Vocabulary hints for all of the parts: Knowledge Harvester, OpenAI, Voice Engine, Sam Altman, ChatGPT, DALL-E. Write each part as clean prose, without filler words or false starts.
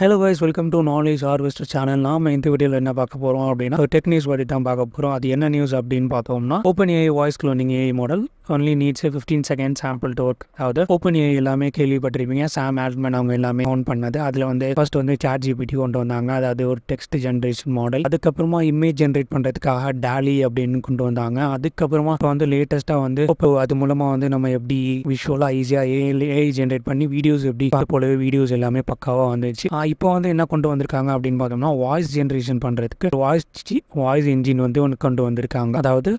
Hello guys, welcome to Knowledge Harvester channel. நாம இந்த வீடியோல என்ன பார்க்க போறோம் அப்படினா techniques பத்தி தான் பார்க்க போறோம். அது என்ன நியூஸ் அப்படினு பார்த்தோம்னா OpenAI voice cloning AI model only needs a 15-second sample to work. அதாவது OpenAI எல்லாமே கேள்விப்பட்டிருப்பீங்க. Sam Altman அவங்க எல்லாமே ஃபவுண்ட் பண்ணது. அதுல வந்து ஃபர்ஸ்ட் வந்து ChatGPT கொண்டு வந்தாங்க. அதாவது ஒரு text generation model. அதுக்கு அப்புறமா image generate பண்றதுக்காக DALL-E அப்படினு கொண்டு வந்தாங்க. அதுக்கு அப்புறமா வந்து லேட்டஸ்டா வந்து அது மூலமா வந்து நம்ம எப்படி விஷுவலா ஈஸியா AI generate பண்ணி வீடியோஸ் எப்படி போலவே வீடியோஸ் எல்லாமே பக்காவா வந்துச்சு. இப்போ வந்து என்ன கொண்டு வந்திருக்காங்க அப்படின்னு பார்த்தோம்னா வாய்ஸ் ஜெனரேஷன் பண்றதுக்கு வாய்ஸ் என்ஜின் வந்து ஒன்று கொண்டு வந்திருக்காங்க. அதாவது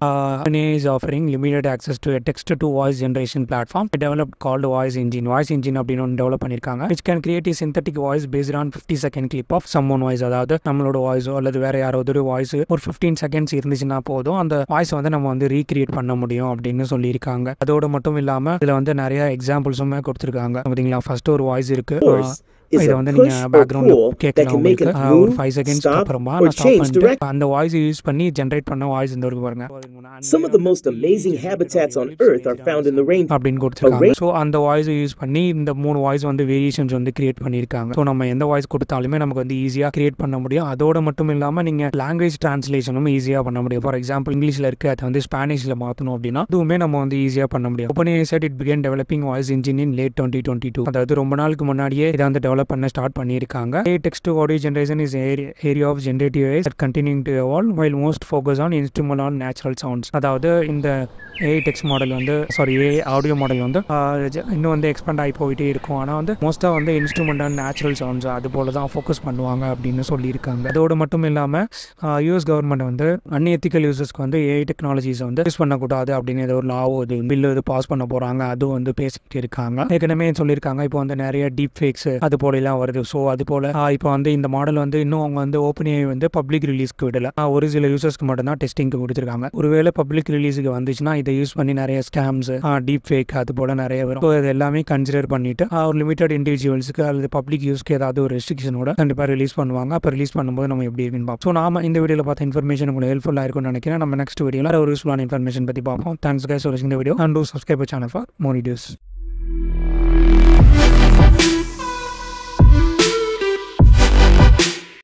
offering limited access to text to voice generation platform developed called voice engine அப்படின்னு ஒன்று டெவலப் பண்ணியிருக்காங்க. Which can create synthetic voice based on 50-second clip of someone voice. அதாவது நம்மளோட வாய்ஸோ அல்லது வேற யாராவது ஒரு வாய்ஸ் ஒரு 15 seconds இருந்துச்சுன்னா போதும், அந்த வாய்ஸ் வந்து நம்ம வந்து ரீக்ரியேட் பண்ண முடியும் அப்படின்னு சொல்லியிருக்காங்க. அதோட மட்டும் இல்லாமல் இதில் வந்து நிறைய எக்ஸாம்பிள்ஸுமே கொடுத்துருக்காங்க. பார்த்தீங்களா, ஃபர்ஸ்ட் ஒரு வாய்ஸ் இருக்கு. இதை வந்து நீங்க பேக்ரவுண்ட்ல கேட்கலாம். உங்களுக்கு ஒரு 5 seconds அப்புறமா நான் ஸ்டாப் பண்ணிட்டு அந்த வாய்ஸ் யூஸ் பண்ணி ஜெனரேட் பண்ண வாய்ஸ் இந்த இருக்கு பாருங்க. Some of the most amazing habitats on earth are found in the rain. அப்படினு கொடுத்திருக்காங்க. சோ அந்த வாய்ஸ் யூஸ் பண்ணி இந்த மூணு வாய்ஸ் வந்து வேரியேஷன்ஸ் வந்து கிரியேட் பண்ணிருக்காங்க. சோ நம்ம எந்த வாய்ஸ் கொடுத்தாலுமே நமக்கு வந்து ஈஸியா கிரியேட் பண்ண முடியும். அதோட மட்டும் இல்லாம நீங்க லாங்குவேஜ் டிரான்ஸ்லேஷனும் ஈஸியா பண்ண முடியும். ஃபார் எக்ஸாம்பிள் இங்கிலீஷ்ல இருக்கு, அதை வந்து ஸ்பானிஷ்ல மாத்தணும் அப்படினா அதுவுமே நம்ம வந்து ஈஸியா பண்ண முடியும். OpenAI said it began developing voice engine in late 2022. அதாவது ரொம்ப நாளுக்கு முன்னாடியே இத வந்து டெவலப் பண்ண ஸ்டார்ட் பண்ணியிருக்காங்க. Text to audio generation is area of generative AI that continuing to evolve while most focus on instrumental natural sounds. அதாவது இந்த ஏஐ டெக்ஸ்ட் மாடல் வந்து ஏஐ ஆடியோ மாடல் வந்து இன்னும் வந்து எக்ஸ்பேண்ட் ஆகி போயிட்டே இருக்கும். ஆனால் வந்து மோஸ்ட்டாக வந்து இன்ஸ்ட்ருமென்டல் நேச்சுரல் சவுண்ட்ஸ் அது போல தான் ஃபோக்கஸ் பண்ணுவாங்க அப்படின்னு சொல்லியிருக்காங்க. அதோடு மட்டும் இல்லாமல் US கவர்மெண்ட் வந்து அன்எத்திக்கல் யூசர்ஸ்க்கு வந்து ஏஐ டெக்னாலஜிஸை வந்து யூஸ் பண்ணக்கூடாது அப்படின்னு ஏதோ ஒரு லாவோ இது பில்லு இது பாஸ் பண்ண போகிறாங்க. அதுவும் வந்து பேசிக்கிட்டு இருக்காங்க. ஏற்கனவே சொல்லியிருக்காங்க இப்போ வந்து நிறைய டீப் ஃபேக்ஸ் அது போலாம் வருது. ஸோ அது போல இப்போ வந்து இந்த மாடல் வந்து இன்னும் அவங்க வந்து OpenAI வந்து பப்ளிக் ரிலீஸ்க்கு விடல. ஒரு சில யூசர்ஸ்க்கு மட்டும் தான் டெஸ்டிங்க்கு கொடுத்துருக்காங்க. ஒருவேளை பப்ளிக் ரிலீஸுக்கு வந்துச்சுன்னா இதை யூஸ் பண்ணி நிறைய ஸ்கேம்ஸ் டீப் ஃபேக் அது போல நிறைய வரும். ஸோ இது எல்லாமே கன்சிடர் பண்ணிட்டு ஒரு லிமிடெட் இண்டிவிஜுவல்ஸுக்கு அல்லது பப்ளிக் யூஸ்க்கு ஏதாவது ஒரு ரெஸ்ட்ரிக்ஷனோட கண்டிப்பாக ரிலீஸ் பண்ணுவாங்க. அப்போ ரிலீஸ் பண்ணும்போது நம்ம எப்படி இருக்குன்னு பார்ப்போம். ஸோ நாம இந்த வீடியோவில் பார்த்த இன்ஃபர்மேஷன் உங்களுக்கு ஹெல்ப்ஃபுல்லாக இருக்கும்னு நினைக்கிறேன். நம்ம நெக்ஸ்ட் வீடியோவில் ஒரு யூஸ்ஃபுல்லான இன்ஃபர்மேஷன் பற்றி பார்ப்போம். தேங்க்ஸ் கைஸ் ஃபார் வாட்சிங் the video and do subscribe the channel for more videos.